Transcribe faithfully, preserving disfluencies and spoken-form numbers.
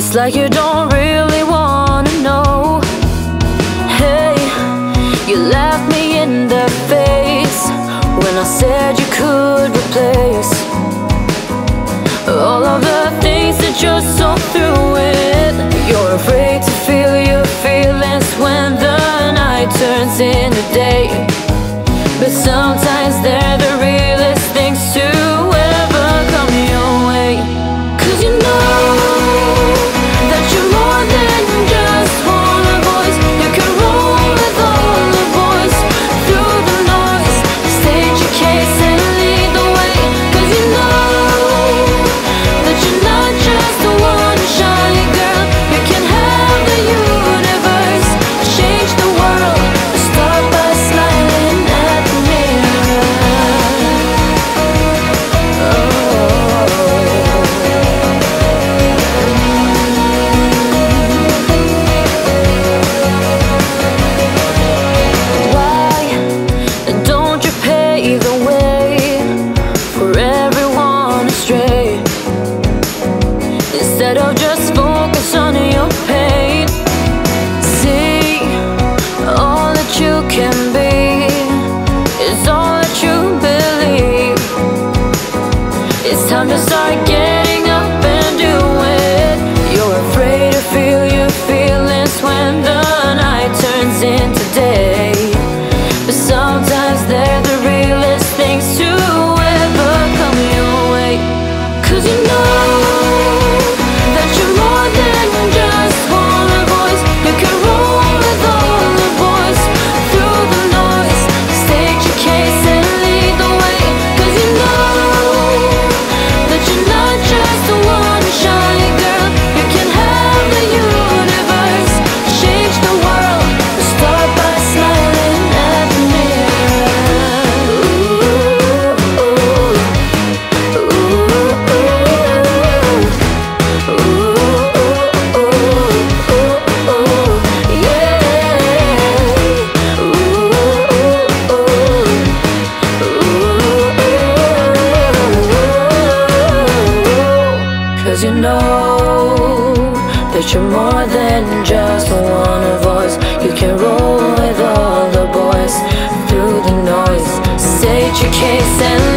It's like you don't really wanna know. Hey, you laughed me in the face when I said you could replace all of the things that you're so through with. You're afraid to feel your feelings when the night turns into day, but sometimes they're the realest things to ever come your way. Cause you know that you're more than just one voice. You can roll with all the boys through the noise. State your case and